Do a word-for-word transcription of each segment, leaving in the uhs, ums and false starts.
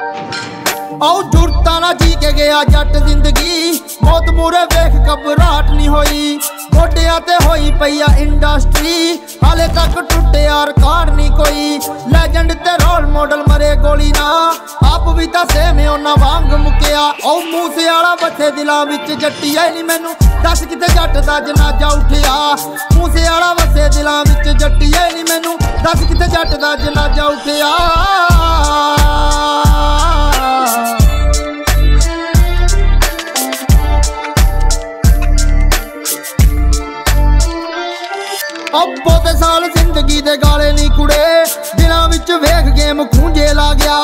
आओ जुड़ता ना जी के गया जट जिंदगी, मौत मूरे वेख घबराहट नहीं होई, गोडिया ते होई पईया इंडस्ट्री, हाले तक टूटे यार कार नहीं कोई, लेजेंड ते रोल मॉडल मरे गोली ना, आप भी ता सेम ओना वांग मुकिया। ओ मूसे वाला बथे दिला विच जट्टिया नहीं, मैनू दस किते जट दा जनाजा उठिया, मूसे वाला बथे दिला विच जट्टिया नहीं, मैनू दस किते जट दा जनाजा उठिया। अब बहुते साल जिंदगी दे गाले नी कुड़े, दिलां विच वेख गेम खूंजे ला गया,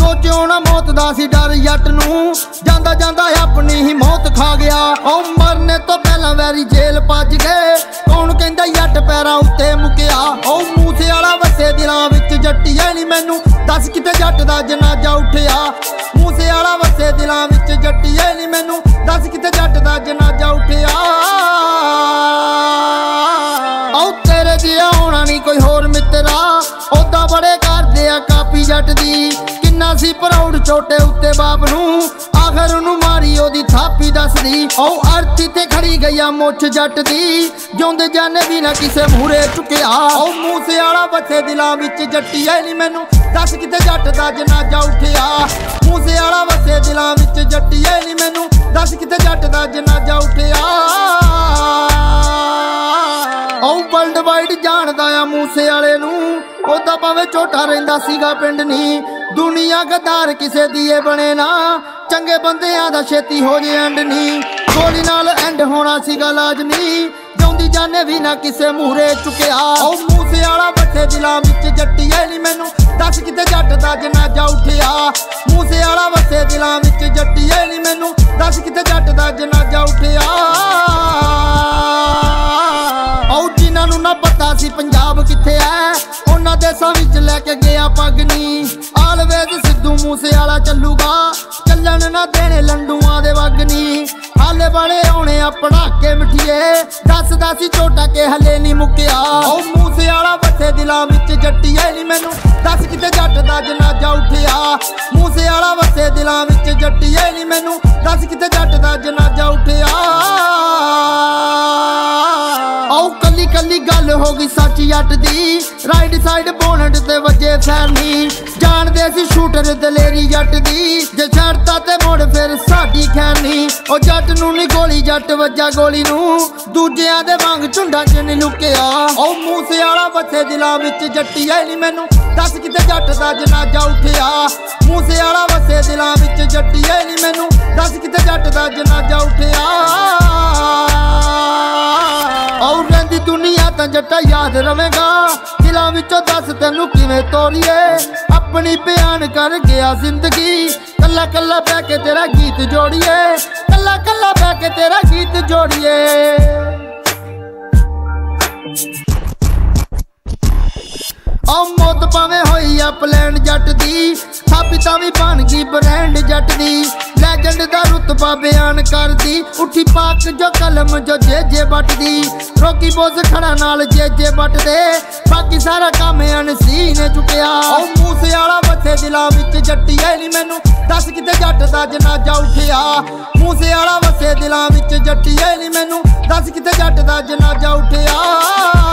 सोचो ना मौत दा सी डर जट नू, जांदा जांदा अपनी ही मौत खा गया। और मरने तो पहला वैरी जेल भज गए, कौन कहंदा जट पैरां उत्ते मुकिया। ओ मूसे वाला वसे दिलां विच जट्टिया नी, मैनू दस किते जट दा जनाजा उठिया, मूसे वाला वसे दिलां विच जट्टिया नी, मैनू दस किते जट दा जनाजा उठिया। तेरे जिया होना नहीं कोई होर मित्रा, ओदा बड़े कर दिया कापी जट दी, किन्ना सी प्राउड छोटे उत्ते बाप नू, आखर नू मारी ओदी थापी दस दी। ओ अर्थी ते खड़ी गया मुछ जट दी, जोंदे जाने भी ना किसे मूरे चुकिया। ओ मूसे वाला बथे दिलां विच जट्टिया नहीं, मैनू दस किते जट दा जनाजा उठिया, मूसे वाला बथे दिलां विच जट्टिया नहीं, मैनू दस किते जट दा जनाजा उठिया। वर्ल्ड वाइड जानदा आ मूसे वाले नू, ओदा भावे छोटा रहिंदा सीगा पिंड नी, दुनिया गद्दार किसे दिए बने ना, चंगे बंदियां दा छेती हो जे एंड नी, गोली नाल एंड होना सीगा लाजमी, जोंदी जाने भी ना किसे मूहरे चुकिया। ओ मूसे वाला बथे दिलां विच जट्टिया नहीं, मैनू दस किते जट दा जनाजा उठिया, मूसे वाला बथे दिलां विच जट्टिया नहीं, मैनू दस किते जट दा जनाजा उठिया। जिन्हां ना पता सी पंजाब कित्थे है, उन्हां देसां विच लैके गया पगनी, आलवेज सिद्धू मूसे वाला चलूगा, चलन ना देने लंडुआं दे वगनी, हाले बड़े होने अपना के मिठिए, दसदा सी छोटा के हले नहीं मुकिया। ओ मूसे वाला बथे दिलां विच जट्टिया नहीं, मैनू दस किते जट दा जनाजा उठिया, मूसे वाला बथे दिलां विच जट्टिया नहीं, मैनू दस किते जट दा जनाजा उठिया। आओ कली कली गल हो गई सच जट दी, राइट साइड बोनट ते वजे फैरनी, जान दे सी शूटर दलेरी जट दी, जे छड़ता ते मोड़ फिर साडी खैरनी, ओ जट नू नी गोली जट वजा गोली नू, दूजियां दे वांग झुंडा च नी लुकिया। ओ मूसे वाला बथे दिलां विच जट्टिया नी, मैनू दस किते जट दा जनाजा उठिया, मूसे वाला बथे दिलां विच जट्टिया नी, मैनू दस किते जट दा जनाजा उठिया। और रही दुनिया तो जटा याद रहेगा, दिलों विचों दस तेन किवें तोड़िए, अपनी बयान कर गया जिंदगी, कला कला बह के तेरा गीत जोड़िए, कला कला बह के तेरा गीत जोड़िए। ओ मौत भावे होई आ प्लैन जट दी, साबिता भी बन गई ब्रांड जट दी, लेजेंड दा रुतबा बयान कर दी, उठी पाक जो कलम जो जेजे बट दी, रोकी बोस खड़ा नाल जेजे बट दे, बाकी सारा काम अनसी ने चुकिया। ओ मूसे वाला बथे दिलां विच जट्टिया नहीं, मैनू दस किते जट दा जनाजा उठिया, मूसे वाला बथे दिलां विच जट्टिया नहीं, मैनू दस किते जट दा जनाजा उठिया।